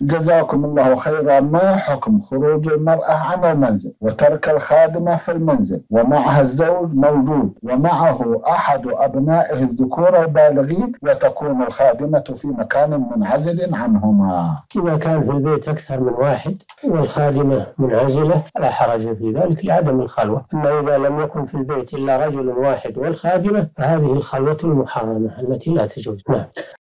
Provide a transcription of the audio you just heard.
جزاكم الله خيرا. ما حكم خروج المرأة عن المنزل وترك الخادمة في المنزل ومعها الزوج موجود ومعه أحد أبنائه الذكور البالغين وتكون الخادمة في مكان منعزل عنهما؟ إذا كان في البيت أكثر من واحد والخادمة منعزلة لا حرج في ذلك لعدم الخلوة. أما إذا لم يكن في البيت إلا رجل واحد والخادمة فهذه الخلوة المحرمة التي لا تجوز.